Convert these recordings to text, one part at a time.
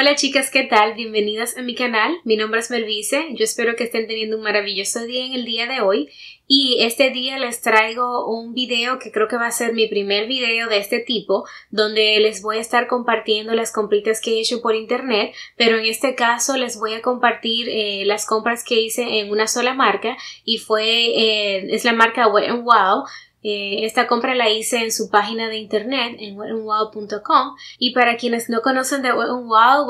Hola chicas, ¿qué tal? Bienvenidas a mi canal. Mi nombre es Melvice. Yo espero que estén teniendo un maravilloso día en el día de hoy. Y este día les traigo un video que creo que va a ser mi primer video de este tipo, donde les voy a estar compartiendo las compritas que he hecho por internet, pero en este caso les voy a compartir las compras que hice en una sola marca y fue, es la marca Wet n Wild. Esta compra la hice en su página de internet en wetnwild.com. Y para quienes no conocen de Wet n Wild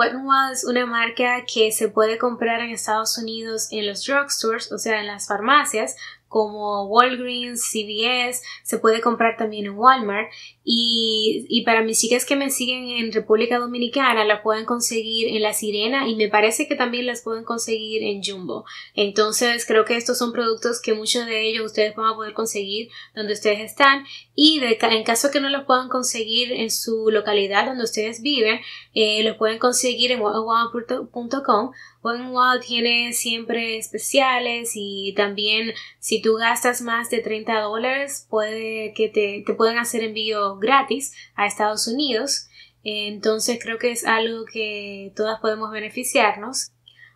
es una marca que se puede comprar en Estados Unidos en los drugstores, o sea en las farmacias como Walgreens, CVS, se puede comprar también en Walmart y para mis chicas que me siguen en República Dominicana la pueden conseguir en La Sirena y me parece que también las pueden conseguir en Jumbo. Entonces creo que estos son productos que muchos de ellos ustedes van a poder conseguir donde ustedes están y en caso que no los puedan conseguir en su localidad donde ustedes viven, los pueden conseguir en wetnwild.com. Wet n Wild tiene siempre especiales y también si tú gastas más de $30 puede que te pueden hacer envío gratis a Estados Unidos. Entonces creo que es algo que todas podemos beneficiarnos.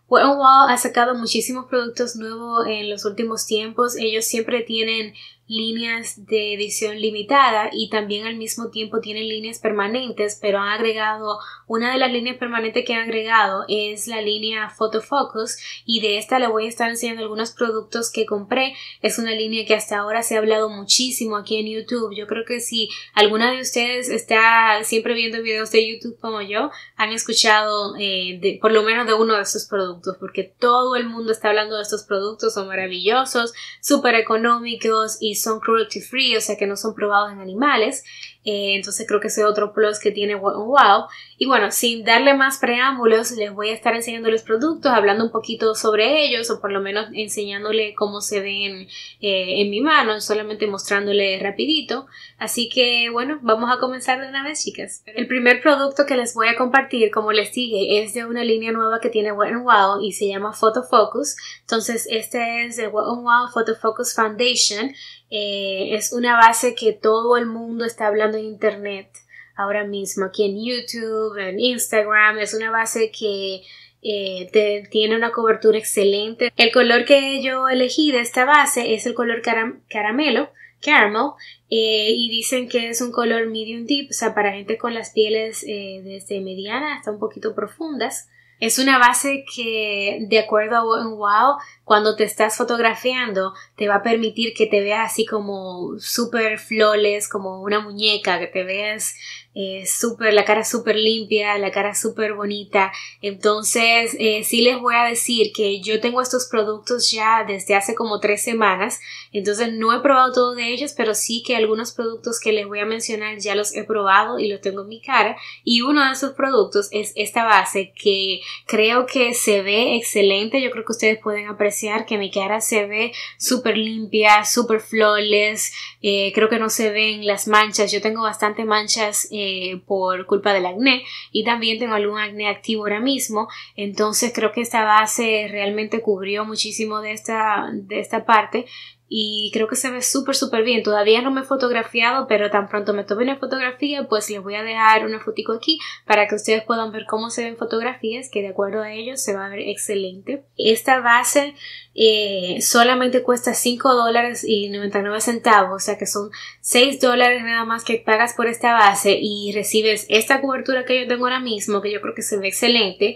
Wet n Wild ha sacado muchísimos productos nuevos en los últimos tiempos. Ellos siempre tienen líneas de edición limitada y también al mismo tiempo tienen líneas permanentes, pero han agregado una de las líneas permanentes que han agregado es la línea Photofocus y de esta le voy a estar enseñando algunos productos que compré. Es una línea que hasta ahora se ha hablado muchísimo aquí en YouTube. Yo creo que si alguna de ustedes está siempre viendo videos de YouTube como yo, han escuchado por lo menos de uno de estos productos porque todo el mundo está hablando de estos productos, son maravillosos, súper económicos y son cruelty free, o sea que no son probados en animales. Entonces creo que ese es otro plus que tiene Wet n Wild. Y bueno, sin darle más preámbulos, les voy a estar enseñando los productos, hablando un poquito sobre ellos o por lo menos enseñándole cómo se ven en mi mano, solamente mostrándole rapidito. Así que bueno, vamos a comenzar de una vez chicas. El primer producto que les voy a compartir, como les dije, es de una línea nueva que tiene Wet n Wild y se llama Photofocus. Entonces este es de Wet n Wild Photofocus Foundation. Es una base que todo el mundo está hablando en internet ahora mismo, aquí en YouTube, en Instagram. Es una base que tiene una cobertura excelente. El color que yo elegí de esta base es el color caramel, y dicen que es un color medium deep, o sea, para gente con las pieles desde mediana hasta un poquito profundas. Es una base que, de acuerdo a Wet n Wild, cuando te estás fotografiando te va a permitir que te veas así como súper flawless, como una muñeca, que te veas la cara súper limpia, la cara súper bonita. Entonces sí les voy a decir que yo tengo estos productos ya desde hace como 3 semanas, entonces no he probado todos de ellos, pero sí que algunos productos que les voy a mencionar ya los he probado y los tengo en mi cara, y uno de esos productos es esta base que creo que se ve excelente. Yo creo que ustedes pueden apreciar que mi cara se ve súper limpia, súper flawless. Creo que no se ven las manchas. Yo tengo bastante manchas por culpa del acné y también tengo algún acné activo ahora mismo, entonces creo que esta base realmente cubrió muchísimo de esta parte y creo que se ve súper súper bien. Todavía no me he fotografiado, pero tan pronto me tome una fotografía pues les voy a dejar una fotico aquí para que ustedes puedan ver cómo se ven fotografías, que de acuerdo a ellos se va a ver excelente. Esta base solamente cuesta $5.99, o sea que son $6 nada más que pagas por esta base y recibes esta cobertura que yo tengo ahora mismo, que yo creo que se ve excelente,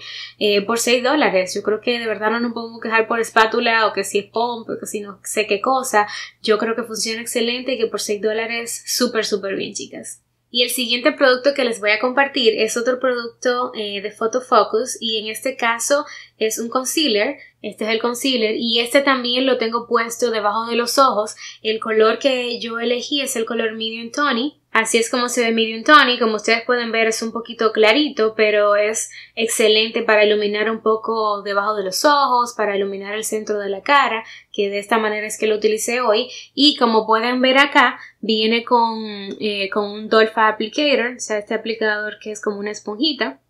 por $6. Yo creo que de verdad no nos podemos quejar por espátula o que si es pomp o que si no sé qué cosa. Yo creo que funciona excelente y que por $6 súper súper bien chicas. Y el siguiente producto que les voy a compartir es otro producto de Photofocus y en este caso es un concealer. Este es el concealer y este también lo tengo puesto debajo de los ojos. El color que yo elegí es el color medium tawny. Así es como se ve medium tawny, como ustedes pueden ver es un poquito clarito, pero es excelente para iluminar un poco debajo de los ojos, para iluminar el centro de la cara, que de esta manera es que lo utilicé hoy. Y como pueden ver acá, viene con un Dolpha Applicator, o sea este aplicador que es como una esponjita,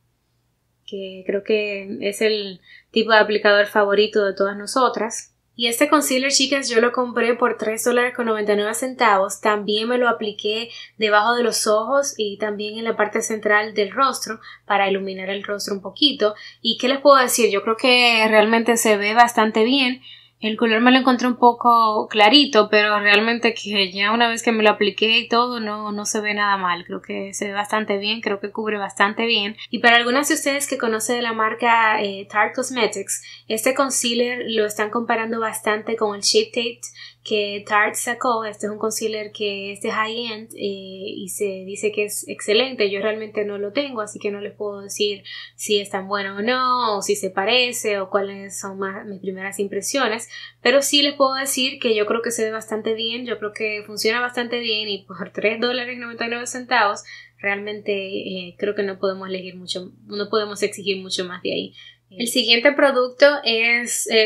que creo que es el tipo de aplicador favorito de todas nosotras. Y este concealer, chicas, yo lo compré por $3.99. También me lo apliqué debajo de los ojos y también en la parte central del rostro para iluminar el rostro un poquito. ¿Y qué les puedo decir? Yo creo que realmente se ve bastante bien. El color me lo encontré un poco clarito, pero realmente que ya una vez que me lo apliqué y todo, no se ve nada mal. Creo que se ve bastante bien, creo que cubre bastante bien. Y para algunas de ustedes que conocen de la marca Tarte Cosmetics, este concealer lo están comparando bastante con el Shape Tape que Tarte sacó. Este es un concealer que es de high-end y se dice que es excelente. Yo realmente no lo tengo, así que no les puedo decir si es tan bueno o no, o si se parece, o cuáles son mis primeras impresiones. Pero sí les puedo decir que yo creo que se ve bastante bien, yo creo que funciona bastante bien, y por $3.99 realmente creo que no podemos exigir mucho más de ahí. El siguiente producto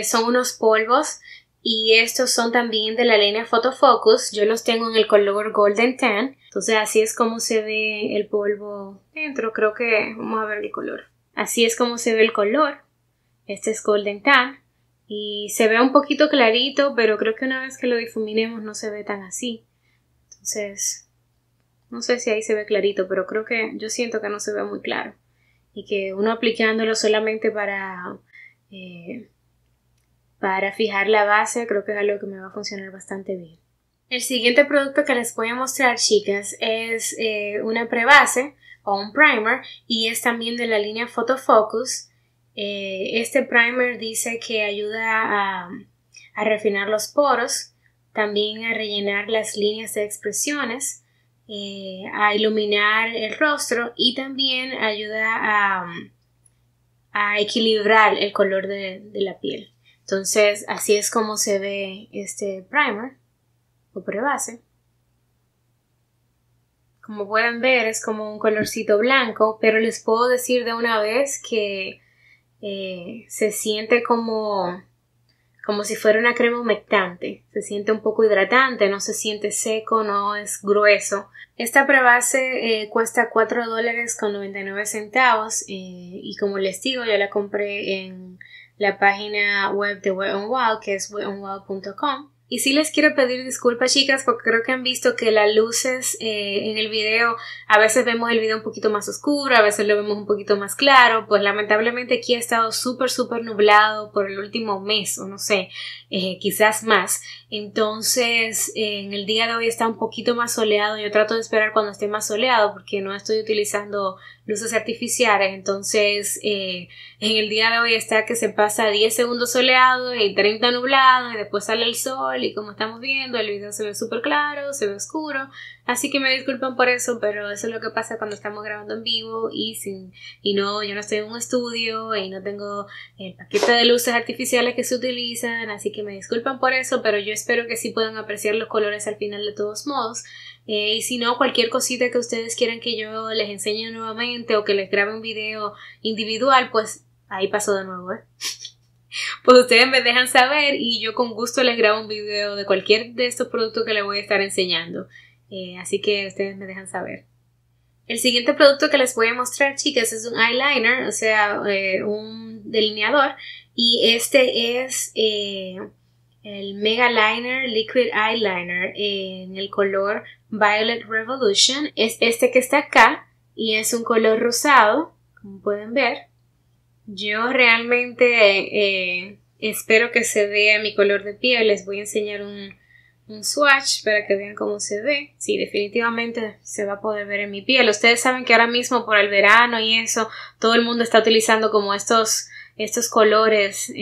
son unos polvos. Y estos son también de la línea Photofocus. Yo los tengo en el color Golden Tan. Entonces así es como se ve el polvo dentro. Creo que... vamos a ver el color. Así es como se ve el color. Este es Golden Tan. Y se ve un poquito clarito, pero creo que una vez que lo difuminemos no se ve tan así. Entonces... no sé si ahí se ve clarito, pero creo que... yo siento que no se ve muy claro. Y que uno aplicándolo solamente para fijar la base, creo que es algo que me va a funcionar bastante bien. El siguiente producto que les voy a mostrar, chicas, es una prebase o un primer, y es también de la línea Photofocus. Este primer dice que ayuda a refinar los poros, también a rellenar las líneas de expresiones, a iluminar el rostro y también ayuda a equilibrar el color de la piel. Entonces, así es como se ve este primer o prebase. Como pueden ver, es como un colorcito blanco, pero les puedo decir de una vez que se siente como si fuera una crema humectante. Se siente un poco hidratante, no se siente seco, no es grueso. Esta prebase cuesta $4.99 y como les digo, yo la compré en la página web de Wet n Wild, que es wetonwild.com. Y sí les quiero pedir disculpas, chicas, porque creo que han visto que las luces en el video, a veces vemos el video un poquito más oscuro, a veces lo vemos un poquito más claro. Pues lamentablemente aquí ha estado súper nublado por el último mes, o no sé, quizás más. Entonces en el día de hoy está un poquito más soleado. Yo trato de esperar cuando esté más soleado porque no estoy utilizando luces artificiales. Entonces en el día de hoy está que se pasa 10 segundos soleado y 30 nublado, y después sale el sol. Y como estamos viendo, el video se ve súper claro, se ve oscuro, así que me disculpan por eso, pero eso es lo que pasa cuando estamos grabando en vivo yo no estoy en un estudio y no tengo el paquete de luces artificiales que se utilizan, así que me disculpan por eso, pero yo espero que sí puedan apreciar los colores al final de todos modos. Y si no, cualquier cosita que ustedes quieran que yo les enseñe nuevamente o que les grabe un video individual, pues ahí paso de nuevo, pues ustedes me dejan saber y yo con gusto les grabo un video de cualquier de estos productos que les voy a estar enseñando. Así que ustedes me dejan saber. El siguiente producto que les voy a mostrar, chicas, es un eyeliner, o sea, un delineador. Y este es el Mega Liner Liquid Eyeliner en el color Violet Revolution. Es este que está acá y es un color rosado, como pueden ver. Yo realmente espero que se vea mi color de piel. Les voy a enseñar un swatch para que vean cómo se ve. Sí, definitivamente se va a poder ver en mi piel. Ustedes saben que ahora mismo por el verano y eso, todo el mundo está utilizando como estos colores,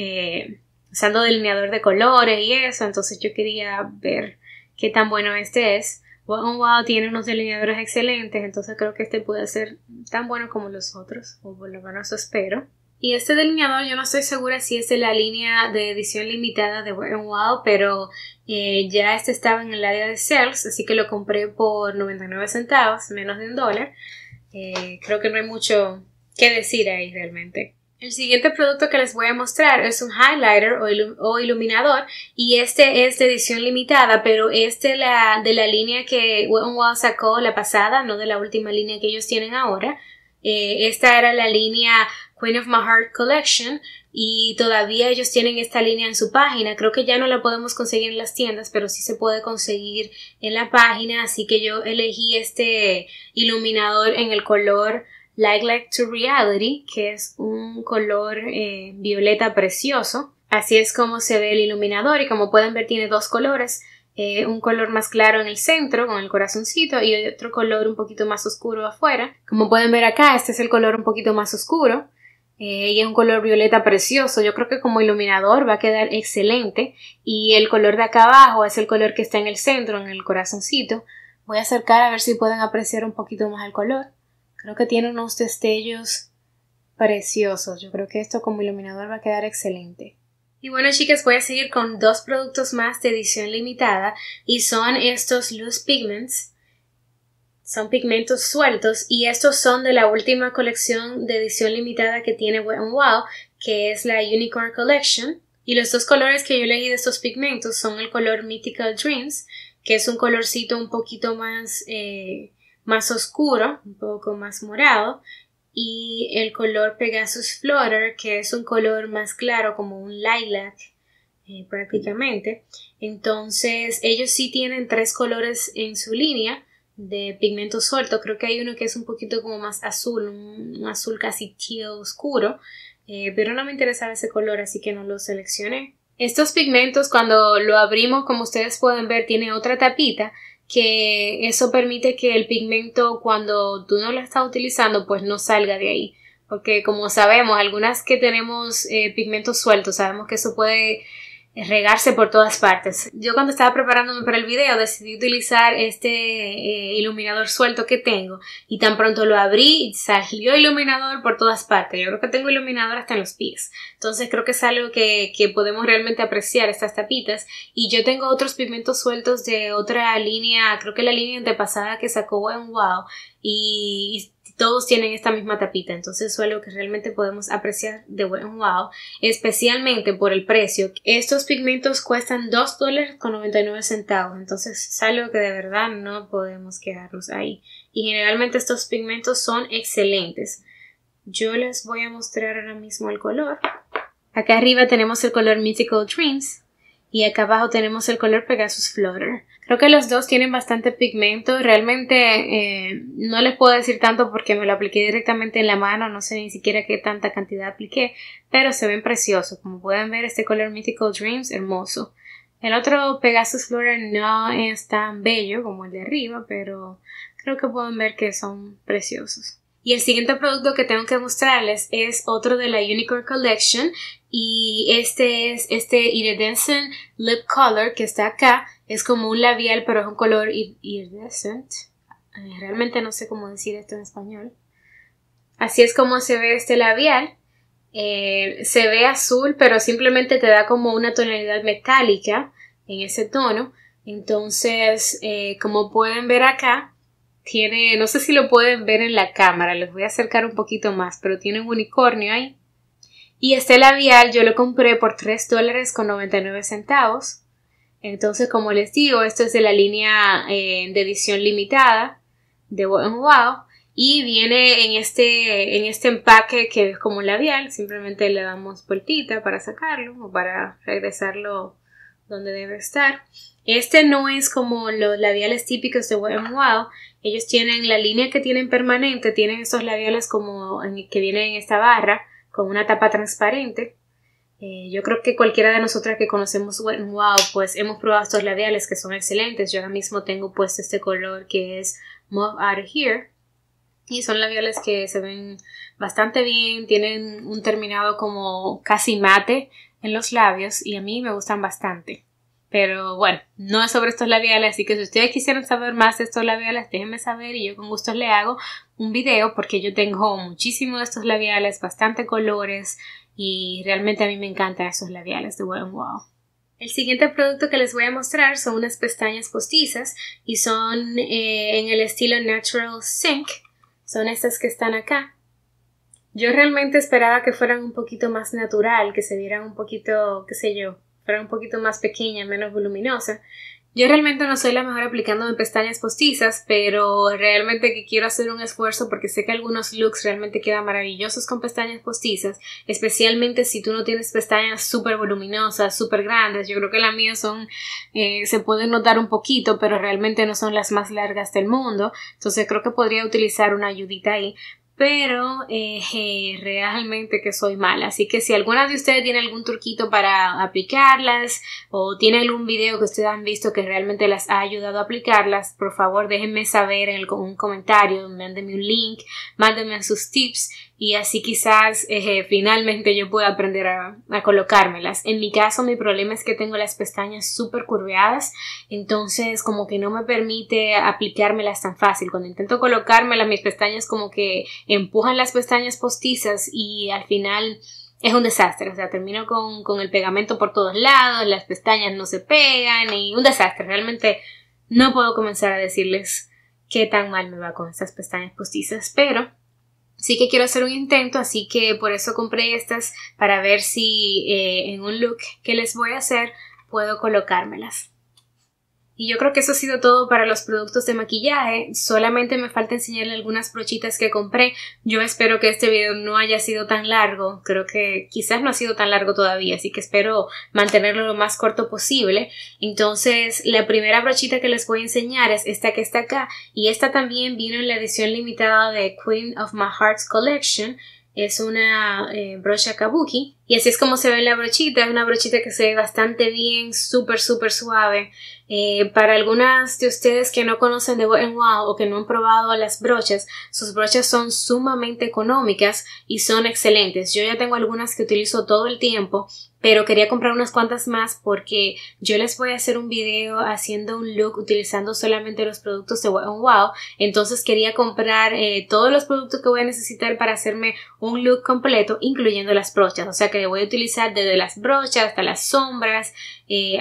usando delineador de colores y eso. Entonces yo quería ver qué tan bueno este es. Wet n Wild tiene unos delineadores excelentes, entonces creo que este puede ser tan bueno como los otros, o por lo menos espero. Y este delineador yo no estoy segura si es de la línea de edición limitada de Wet n Wild, pero ya este estaba en el área de sales, así que lo compré por 99 centavos, menos de $1. Creo que no hay mucho que decir ahí realmente. El siguiente producto que les voy a mostrar es un highlighter o iluminador, y este es de edición limitada, pero es de la línea que Wet n Wild sacó la pasada, no de la última línea que ellos tienen ahora. Esta era la línea Queen of My Heart Collection, y todavía ellos tienen esta línea en su página. Creo que ya no la podemos conseguir en las tiendas, pero sí se puede conseguir en la página, así que yo elegí este iluminador en el color Like to Reality, que es un color violeta precioso. Así es como se ve el iluminador y como pueden ver tiene dos colores, un color más claro en el centro con el corazoncito y otro color un poquito más oscuro afuera. Como pueden ver acá, este es el color un poquito más oscuro y es un color violeta precioso. Yo creo que como iluminador va a quedar excelente, y el color de acá abajo es el color que está en el centro, en el corazoncito. Voy a acercar a ver si pueden apreciar un poquito más el color. Creo que tiene unos destellos preciosos. Yo creo que esto como iluminador va a quedar excelente. Y bueno, chicas, voy a seguir con dos productos más de edición limitada, y son estos Loose Pigments. Son pigmentos sueltos, y estos son de la última colección de edición limitada que tiene Wet n Wild, que es la Unicorn Collection. Y los dos colores que yo leí de estos pigmentos son el color Mythical Dreams, que es un colorcito un poquito más, más oscuro, un poco más morado, y el color Pegasus Flutter, que es un color más claro, como un lilac prácticamente. Entonces ellos sí tienen tres colores en su línea de pigmento suelto. Creo que hay uno que es un poquito como más azul, un azul casi teal oscuro, pero no me interesaba ese color, así que no lo seleccioné. Estos pigmentos, cuando lo abrimos, como ustedes pueden ver, tiene otra tapita, que eso permite que el pigmento, cuando tú no lo estás utilizando, pues no salga de ahí. Porque como sabemos, algunas que tenemos pigmentos sueltos, sabemos que eso puede regarse por todas partes. Yo cuando estaba preparándome para el video decidí utilizar este iluminador suelto que tengo, y tan pronto lo abrí salió iluminador por todas partes. Yo creo que tengo iluminador hasta en los pies. Entonces creo que es algo que podemos realmente apreciar, estas tapitas. Y yo tengo otros pigmentos sueltos de otra línea, creo que la línea antepasada que sacó Wet n Wild, y todos tienen esta misma tapita. Entonces es algo que realmente podemos apreciar de Wet n Wild, especialmente por el precio. Estos pigmentos cuestan $2.99, entonces es algo que de verdad no podemos quedarnos ahí. Y generalmente estos pigmentos son excelentes. Yo les voy a mostrar ahora mismo el color. Acá arriba tenemos el color Mythical Dreams y acá abajo tenemos el color Pegasus Flutter. Creo que los dos tienen bastante pigmento. Realmente no les puedo decir tanto porque me lo apliqué directamente en la mano. No sé ni siquiera qué tanta cantidad apliqué, pero se ven preciosos. Como pueden ver, este color Mythical Dreams, hermoso. El otro Pegasus Flutter no es tan bello como el de arriba, pero creo que pueden ver que son preciosos. Y el siguiente producto que tengo que mostrarles es otro de la Unicorn Collection, y este es este Iridescent Lip Color que está acá. Es como un labial, pero es un color iridescent. Realmente no sé cómo decir esto en español. Así es como se ve este labial. Se ve azul, pero simplemente te da como una tonalidad metálica en ese tono. Entonces, como pueden ver acá, tiene, no sé si lo pueden ver en la cámara, les voy a acercar un poquito más, pero tiene un unicornio ahí. Y este labial yo lo compré por $3.99. Entonces, como les digo, esto es de la línea de edición limitada de Wet n Wild, y viene en este empaque que es como un labial. Simplemente le damos vueltita para sacarlo o para regresarlo donde debe estar. Este no es como los labiales típicos de Wet n Wild. Ellos tienen la línea que tienen permanente, tienen estos labiales como que vienen en esta barra con una tapa transparente. Yo creo que cualquiera de nosotras que conocemos Wet n Wild, pues hemos probado estos labiales que son excelentes. Yo ahora mismo tengo puesto este color que es Mauve Outta Here, y son labiales que se ven bastante bien, tienen un terminado como casi mate en los labios y a mí me gustan bastante. Pero bueno, no es sobre estos labiales, así que si ustedes quisieran saber más de estos labiales, déjenme saber y yo con gusto le hago un video, porque yo tengo muchísimo de estos labiales, bastante colores, y realmente a mí me encantan esos labiales de Wet n Wild. El siguiente producto que les voy a mostrar son unas pestañas postizas, y son en el estilo Natural Sync. Son estas que están acá. Yo realmente esperaba que fueran un poquito más natural, que se vieran un poquito, qué sé yo, un poquito más pequeña, menos voluminosa, Yo realmente no soy la mejor aplicándome pestañas postizas, pero realmente que quiero hacer un esfuerzo porque sé que algunos looks realmente quedan maravillosos con pestañas postizas, especialmente si tú no tienes pestañas súper voluminosas, súper grandes. Yo creo que las mías son, se pueden notar un poquito, pero realmente no son las más largas del mundo, entonces creo que podría utilizar una ayudita ahí. Pero realmente que soy mala. Así que si alguna de ustedes tiene algún truquito para aplicarlas o tiene algún video que ustedes han visto que realmente las ha ayudado a aplicarlas, por favor déjenme saber en un comentario, mándenme un link, mándenme sus tips y así quizás finalmente yo pueda aprender a colocármelas. En mi caso mi problema es que tengo las pestañas súper curveadas, entonces como que no me permite aplicármelas tan fácil. Cuando intento colocármelas mis pestañas como que empujan las pestañas postizas y al final es un desastre, o sea, termino con el pegamento por todos lados, las pestañas no se pegan y un desastre. Realmente no puedo comenzar a decirles qué tan mal me va con estas pestañas postizas, pero sí que quiero hacer un intento, así que por eso compré estas para ver si en un look que les voy a hacer puedo colocármelas. Y yo creo que eso ha sido todo para los productos de maquillaje. Solamente me falta enseñarle algunas brochitas que compré. Yo espero que este video no haya sido tan largo. Creo que quizás no ha sido tan largo todavía, así que espero mantenerlo lo más corto posible. Entonces, la primera brochita que les voy a enseñar es esta que está acá. Y esta también vino en la edición limitada de Queen of My Heart Collection. Es una brocha kabuki. Y así es como se ve la brochita. Es una brochita que se ve bastante bien, súper, súper suave. Para algunas de ustedes que no conocen de Wet n Wild o que no han probado las brochas, sus brochas son sumamente económicas y son excelentes. Yo ya tengo algunas que utilizo todo el tiempo, pero quería comprar unas cuantas más porque yo les voy a hacer un video haciendo un look utilizando solamente los productos de Wet n Wild. Entonces quería comprar todos los productos que voy a necesitar para hacerme un look completo, incluyendo las brochas. O sea que voy a utilizar desde las brochas hasta las sombras,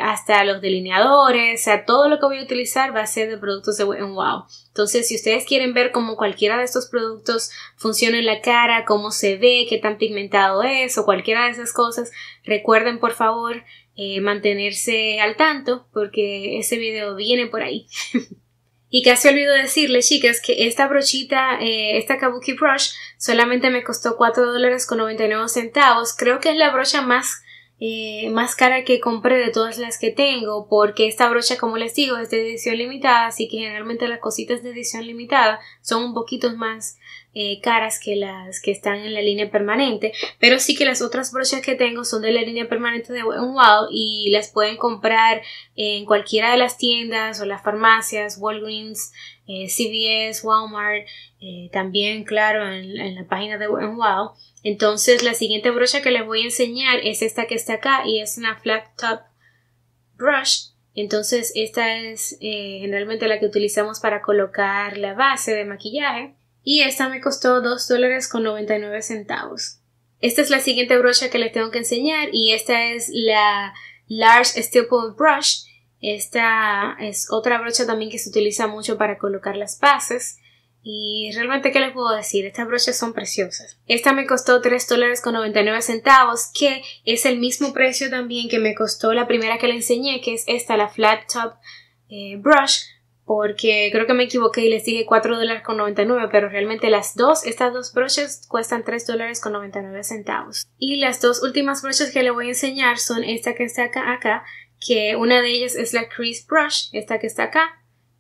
hasta los delineadores, o sea, todo lo que voy a utilizar va a ser de productos de Wet n Wild. Entonces, si ustedes quieren ver cómo cualquiera de estos productos funciona en la cara, cómo se ve, qué tan pigmentado es o cualquiera de esas cosas, recuerden por favor mantenerse al tanto porque ese video viene por ahí. Y casi olvido decirles, chicas, que esta brochita, esta Kabuki Brush, solamente me costó $4.99. Creo que es la brocha más cara que compré de todas las que tengo, porque esta brocha, como les digo, es de edición limitada, así que generalmente las cositas de edición limitada son un poquito más caras que las que están en la línea permanente, pero sí que las otras brochas que tengo son de la línea permanente de Wet n Wild y las pueden comprar en cualquiera de las tiendas o las farmacias, Walgreens, CVS, Walmart, también claro en la página de Wet n Wild. Entonces la siguiente brocha que les voy a enseñar es esta que está acá y es una flat top brush. Entonces esta es generalmente la que utilizamos para colocar la base de maquillaje y esta me costó $2.99. Esta es la siguiente brocha que les tengo que enseñar y esta es la Large Stipple Brush. Esta es otra brocha también que se utiliza mucho para colocar las bases. Y realmente, ¿qué les puedo decir? Estas brochas son preciosas. Esta me costó $3.99, que es el mismo precio también que me costó la primera que le enseñé, que es esta, la Flat Top Brush, porque creo que me equivoqué y les dije $4.99, pero realmente estas dos brochas cuestan $3.99. Y las dos últimas brochas que les voy a enseñar son esta que está acá, que una de ellas es la Crease Brush, esta que está acá,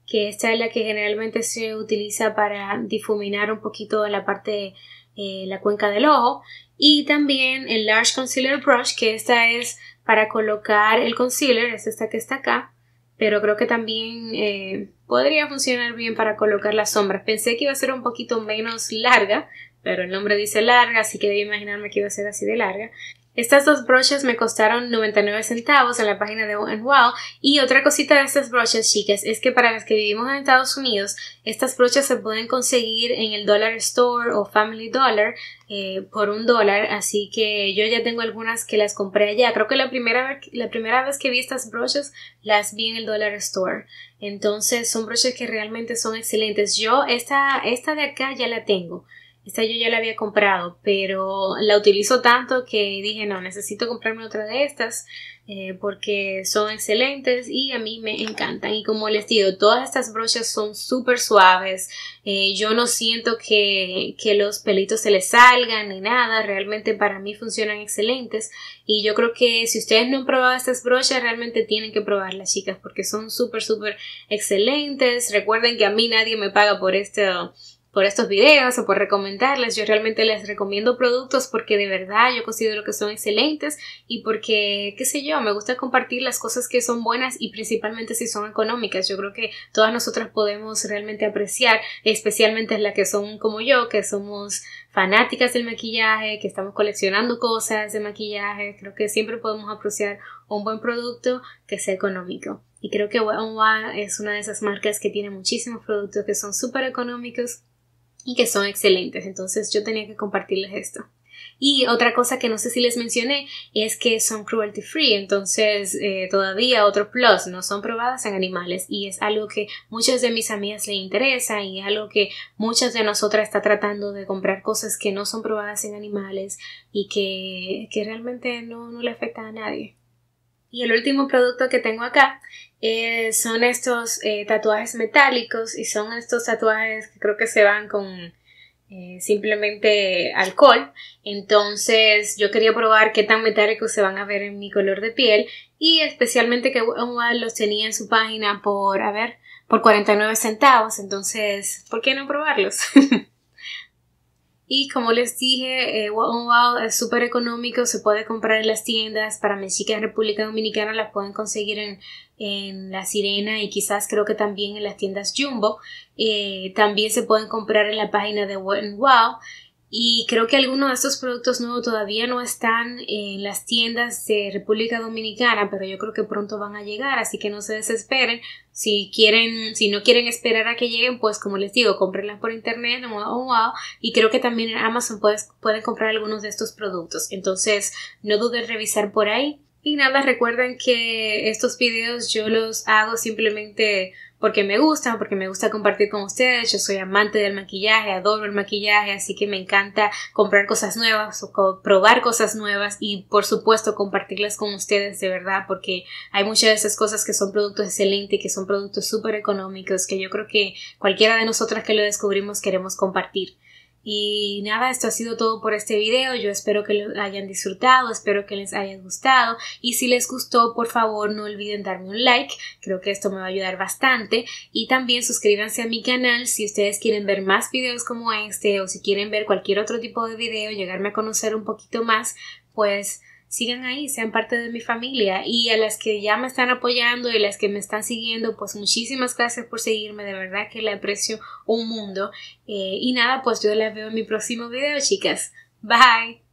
que esta es la que generalmente se utiliza para difuminar un poquito la parte, la cuenca del ojo. Y también el Large Concealer Brush, que esta es para colocar el concealer, es esta que está acá. Pero creo que también podría funcionar bien para colocar las sombras. Pensé que iba a ser un poquito menos larga, pero el nombre dice larga, así que debí imaginarme que iba a ser así de larga. Estas dos brochas me costaron $0.99 en la página de Wet n Wild. Y otra cosita de estas brochas, chicas, es que para las que vivimos en Estados Unidos, estas brochas se pueden conseguir en el Dollar Store o Family Dollar por $1. Así que yo ya tengo algunas que las compré allá. Creo que la primera vez que vi estas brochas las vi en el Dollar Store. Entonces son brochas que realmente son excelentes. Yo esta de acá ya la tengo. Esta yo ya la había comprado, pero la utilizo tanto que dije, no, necesito comprarme otra de estas porque son excelentes y a mí me encantan. Y como les digo, todas estas brochas son súper suaves. Yo no siento que los pelitos se les salgan ni nada. Realmente para mí funcionan excelentes. Y yo creo que si ustedes no han probado estas brochas, realmente tienen que probarlas, chicas, porque son súper, súper excelentes. Recuerden que a mí nadie me paga por estos videos o por recomendarles. Yo realmente les recomiendo productos porque de verdad yo considero que son excelentes y porque, qué sé yo, me gusta compartir las cosas que son buenas y principalmente si son económicas. Yo creo que todas nosotras podemos realmente apreciar, especialmente las que son como yo, que somos fanáticas del maquillaje, que estamos coleccionando cosas de maquillaje. Creo que siempre podemos apreciar un buen producto que sea económico. Y creo que Wet n Wild es una de esas marcas que tiene muchísimos productos que son súper económicos y que son excelentes, entonces yo tenía que compartirles esto. Y otra cosa que no sé si les mencioné es que son cruelty free, entonces todavía otro plus, no son probadas en animales y es algo que muchas de mis amigas les interesa y es algo que muchas de nosotras está tratando de comprar cosas que no son probadas en animales y que realmente no le afecta a nadie. Y el último producto que tengo acá son estos tatuajes metálicos y son estos tatuajes que creo que se van con simplemente alcohol. Entonces yo quería probar qué tan metálicos se van a ver en mi color de piel y especialmente que Wet n Wild los tenía en su página por, por 49 centavos. Entonces, ¿por qué no probarlos? Y como les dije, Wet n Wild es súper económico, se puede comprar en las tiendas. Para mis chicas de República Dominicana las pueden conseguir en La Sirena y quizás creo que también en las tiendas Jumbo. También se pueden comprar en la página de Wet n Wild. Y creo que algunos de estos productos nuevos todavía no están en las tiendas de República Dominicana, pero yo creo que pronto van a llegar, así que no se desesperen. Si no quieren esperar a que lleguen, pues como les digo, cómprenlas por internet en Wet n Wild y creo que también en Amazon pueden comprar algunos de estos productos. Entonces no duden en revisar por ahí. Y nada, recuerden que estos videos yo los hago simplemente porque me gustan, porque me gusta compartir con ustedes. Yo soy amante del maquillaje, adoro el maquillaje, así que me encanta comprar cosas nuevas o probar cosas nuevas y por supuesto compartirlas con ustedes de verdad, porque hay muchas de esas cosas que son productos excelentes, que son productos súper económicos, que yo creo que cualquiera de nosotras que lo descubrimos queremos compartir. Y nada, esto ha sido todo por este video. Yo espero que lo hayan disfrutado, espero que les haya gustado y si les gustó, por favor no olviden darme un like, creo que esto me va a ayudar bastante y también suscríbanse a mi canal si ustedes quieren ver más videos como este o si quieren ver cualquier otro tipo de video, llegarme a conocer un poquito más, pues sigan ahí, sean parte de mi familia. Y a las que ya me están apoyando y las que me están siguiendo, pues muchísimas gracias por seguirme, de verdad que le aprecio un mundo. Y nada, pues yo las veo en mi próximo video, chicas. Bye.